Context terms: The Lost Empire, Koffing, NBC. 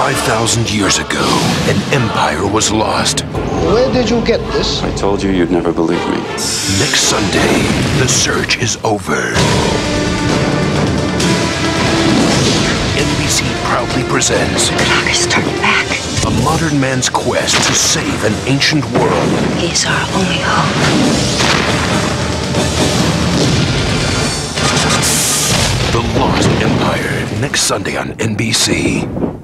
5,000 years ago, an empire was lost. Where did you get this? I told you you'd never believe me. Next Sunday, the search is over. NBC proudly presents... The clock is turning back. A modern man's quest to save an ancient world. He's our only hope. The Lost Empire, next Sunday on NBC.